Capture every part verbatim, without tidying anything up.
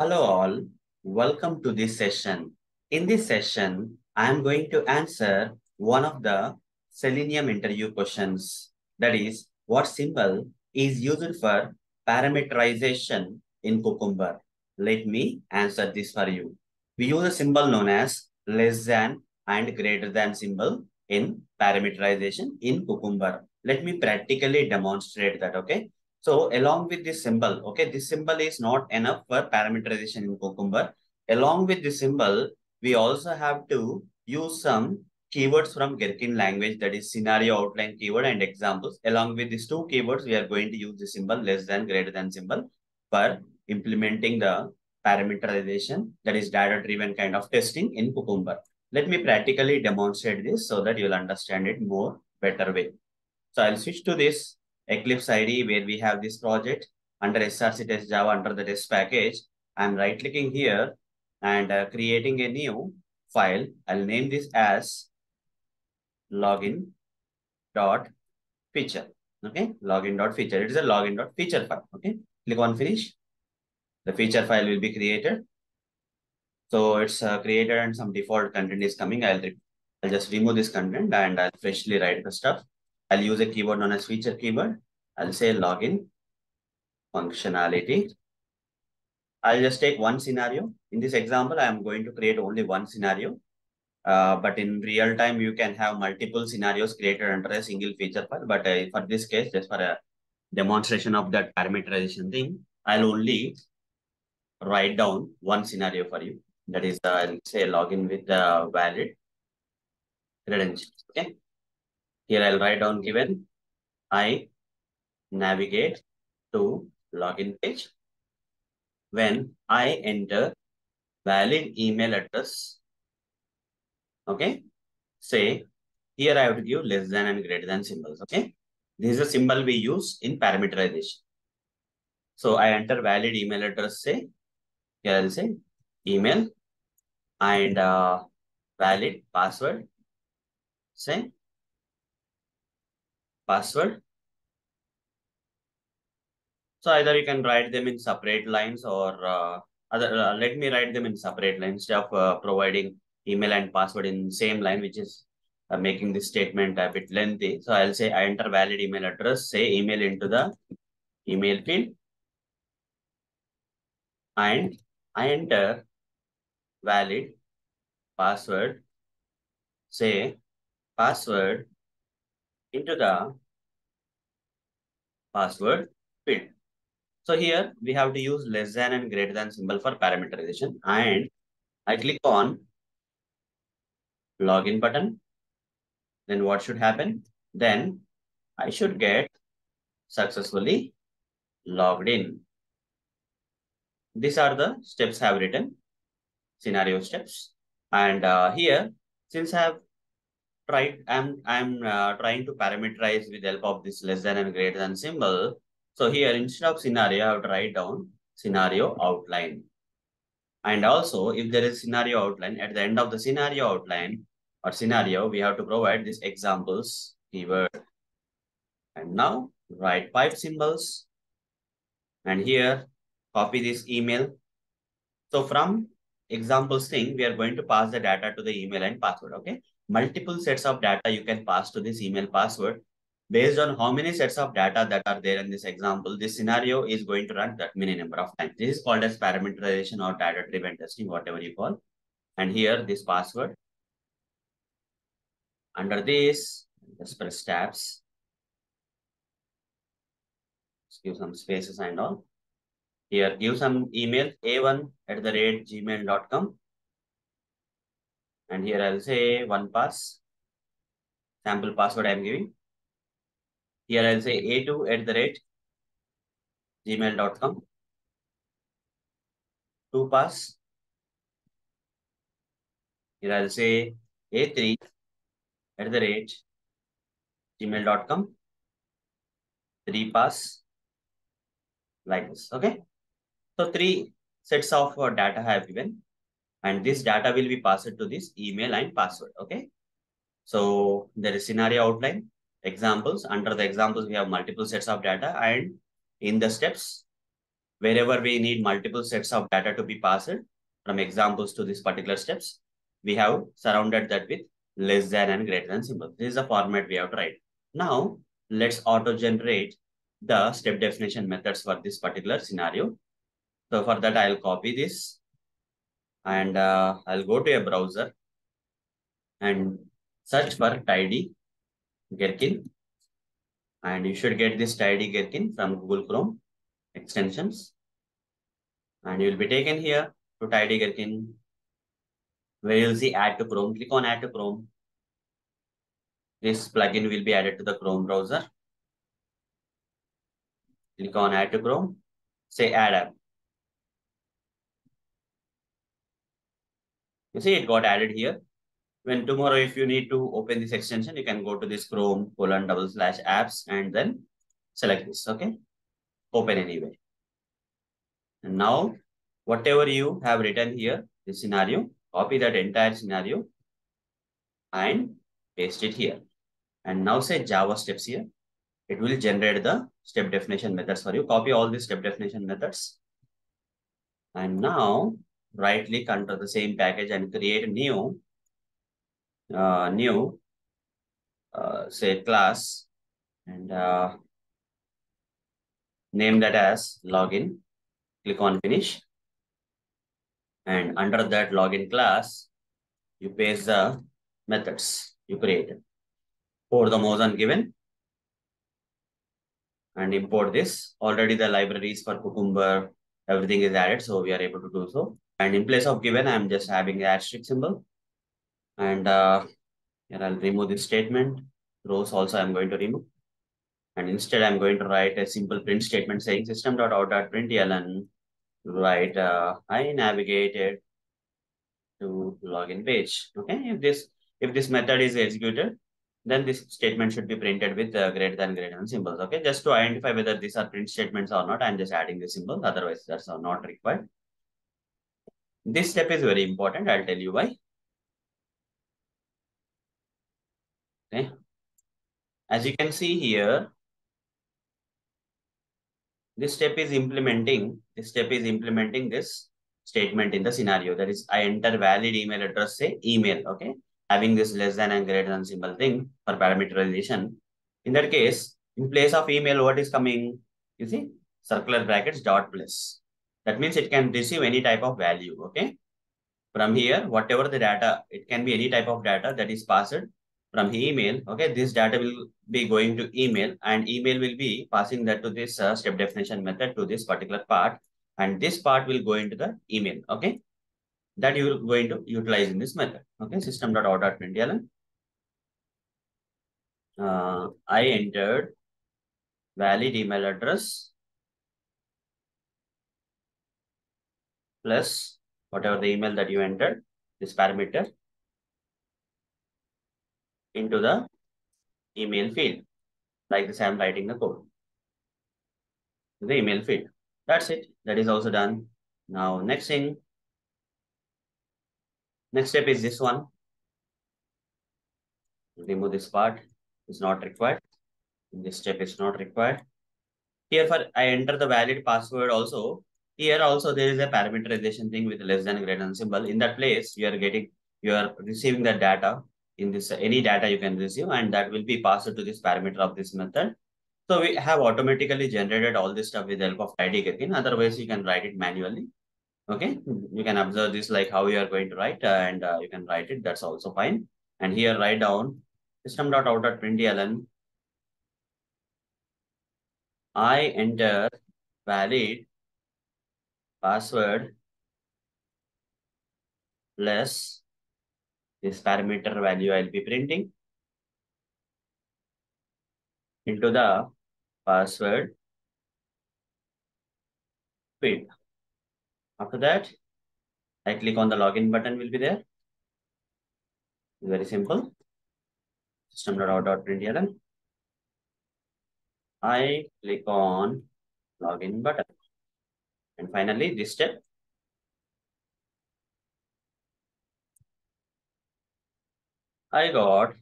Hello all, welcome to this session. In this session, I am going to answer one of the Selenium interview questions. That is, what symbol is used for parameterization in Cucumber? Let me answer this for you. We use a symbol known as less than and greater than symbol in parameterization in Cucumber. Let me practically demonstrate that, okay? So along with this symbol, okay, this symbol is not enough for parameterization in Cucumber. Along with this symbol, we also have to use some keywords from Gherkin language, that is scenario, outline, keyword and examples. Along with these two keywords, we are going to use the symbol less than, greater than symbol for implementing the parameterization, that is data-driven kind of testing in Cucumber. Let me practically demonstrate this so that you'll understand it more better way. So I'll switch to this Eclipse I D E where we have this project under S R C test Java under the test package. I'm right clicking here and uh, creating a new file. I'll name this as login.feature. Okay, login.feature. It is a login.feature file. Okay, click on finish. The feature file will be created. So it's uh, created and some default content is coming. I'll, I'll just remove this content and I'll freshly write the stuff. I'll use a keyword known as feature keyword. I'll say login functionality. I'll just take one scenario. In this example, I am going to create only one scenario. Uh, but in real time, you can have multiple scenarios created under a single feature file. But uh, for this case, just for a demonstration of that parameterization thing, I'll only write down one scenario for you. That is, uh, I'll say login with uh, valid credentials. Okay. Here I'll write down given I navigate to login page. When I enter valid email address, okay, say here I have to give less than and greater than symbols, okay. This is a symbol we use in parameterization. So I enter valid email address, say, here I'll say email and uh, valid password, say, password. So either you can write them in separate lines or uh, other. Uh, let me write them in separate lines instead of uh, providing email and password in same line, which is uh, making this statement a bit lengthy. So I'll say I enter valid email address, say email into the email field. And I enter valid password, say password into the password field. So here we have to use less than and greater than symbol for parameterization. And I click on login button. Then what should happen? Then I should get successfully logged in. These are the steps I have written, scenario steps. And uh, here, since I have Right, I'm I'm uh, trying to parameterize with the help of this less than and greater than symbol. So here instead of scenario, I have to write down scenario outline. And also, if there is scenario outline, at the end of the scenario outline or scenario, we have to provide this examples keyword. And now write pipe symbols. And here copy this email. So from examples thing, we are going to pass the data to the email and password. Okay. Multiple sets of data you can pass to this email password. Based on how many sets of data that are there in this example, this scenario is going to run that many number of times. This is called as parameterization or data-driven testing, whatever you call. And here, this password. Under this, just press tabs. Just give some spaces and all. Here, give some email, a one at the rate gmail dot com. And here I'll say one pass, sample password I'm giving. Here I'll say a two at the rate gmail dot com. Two pass. Here I'll say a three at the rate gmail dot com. Three pass. Like this. Okay. So three sets of data I have given. And this data will be passed to this email and password, okay? So there is scenario outline, examples. Under the examples, we have multiple sets of data. And in the steps, wherever we need multiple sets of data to be passed from examples to these particular steps, we have surrounded that with less than and greater than symbols. This is the format we have tried. Now, let's auto-generate the step definition methods for this particular scenario. So for that, I'll copy this and uh, I'll go to a browser and search for Tidy Gherkin. And you should get this Tidy Gherkin from Google Chrome extensions. And you'll be taken here to Tidy Gherkin, where you'll see Add to Chrome. Click on Add to Chrome. This plugin will be added to the Chrome browser. Click on Add to Chrome. Say Add App. You see it got added here. When tomorrow, if you need to open this extension, you can go to this Chrome colon double slash apps and then select this. Okay. Open anyway. And now, whatever you have written here, this scenario, copy that entire scenario and paste it here. And now say Java steps here. It will generate the step definition methods for you. Copy all these step definition methods. And now, right click under the same package and create a new Uh, new, uh, say class, and uh, name that as login. Click on finish, and under that login class, you paste the methods you created. Pour the motion given, and import this. Already the libraries for Cucumber, everything is added, so we are able to do so. And in place of given, I am just having the asterisk symbol. And uh, here I'll remove this statement. Rows also I'm going to remove. And instead I'm going to write a simple print statement saying system dot out dot println, write uh, I navigated to login page. Okay, if this if this method is executed, then this statement should be printed with uh, greater than greater than symbols. Okay, just to identify whether these are print statements or not, I'm just adding the symbols. Otherwise, that's not required. This step is very important. I'll tell you why. Okay. As you can see here, this step is implementing, this step is implementing this statement in the scenario. That is, I enter valid email address, say email, okay? Having this less than and greater than symbol thing for parameterization. In that case, in place of email, what is coming? You see, circular brackets dot plus. That means it can receive any type of value, okay? From here, whatever the data, it can be any type of data that is passed from email, okay, this data will be going to email, and email will be passing that to this uh, step definition method to this particular part, and this part will go into the email, okay, that you are going to utilize in this method, okay, system dot out dot println. Uh, I entered valid email address plus whatever the email that you entered, this parameter, into the email field. Like this, I am writing the code to the email field. That's it. That is also done. Now, next thing, next step is this one. Remove this part. It's not required. This step is not required. Here, for I enter the valid password also. Here also, there is a parameterization thing with less than greater than symbol. In that place, you are getting, you are receiving the data. In this, any data you can receive, and that will be passed to this parameter of this method. So we have automatically generated all this stuff with the help of Tidy Gherkin. Otherwise, you can write it manually. Okay, you can observe this like how you are going to write, uh, and uh, you can write it. That's also fine. And here, write down system dot out dot println. I enter valid password plus this parameter value I'll be printing into the password field. After that, I click on the login button will be there. Very simple. System dot out dot println. I click on login button. And finally, this step. I got,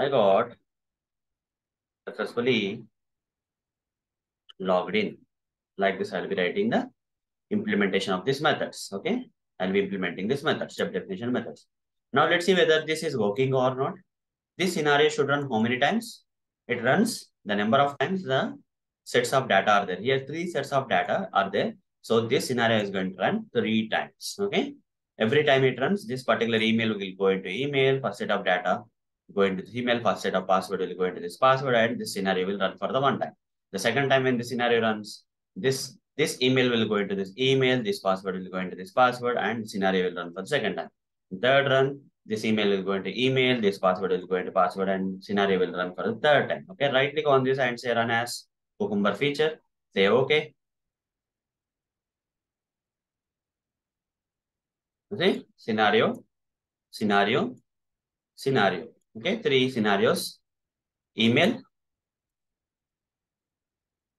I got successfully logged in. Like this, I'll be writing the implementation of these methods. Okay, I'll be implementing this method, step definition methods. Now let's see whether this is working or not. This scenario should run how many times? It runs the number of times the sets of data are there. Here three sets of data are there. So this scenario is going to run three times. Okay, every time it runs, this particular email will go into email, first set of data go into the email, first set of password will go into this password, and this scenario will run for the one time. The second time when the scenario runs, this This email will go into this email, this password will go into this password, and scenario will run for the second time. Third run, this email will go into email, this password will go into password, and scenario will run for the third time. Okay, right click on this and say run as Cucumber feature. Say okay. Okay, scenario, scenario, scenario. Okay, three scenarios. Email.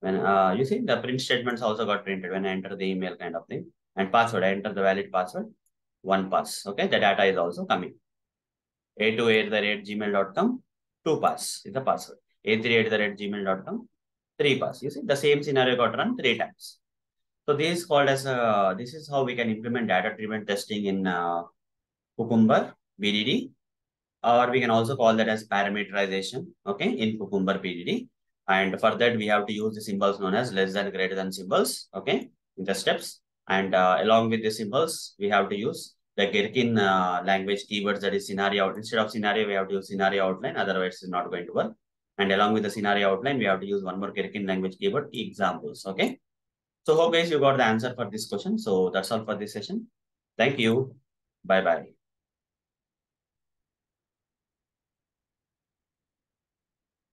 When uh, you see the print statements also got printed when I enter the email kind of thing, and password, I enter the valid password, one pass. Okay, the data is also coming. A two eight at gmail dot com, two pass is the password. A three eight at gmail dot com, three pass. You see the same scenario got run three times. So this is called as uh, this is how we can implement data driven testing in uh, Cucumber B D D, or we can also call that as parameterization. Okay, in Cucumber B D D. And for that, we have to use the symbols known as less than, greater than symbols, okay, in the steps. And uh, along with the symbols, we have to use the Gherkin uh, language keywords, that is scenario outline. Instead of scenario, we have to use scenario outline, otherwise it's not going to work. And along with the scenario outline, we have to use one more Gherkin language keyword, examples, okay. So hope guys, you got the answer for this question. So that's all for this session. Thank you. Bye-bye.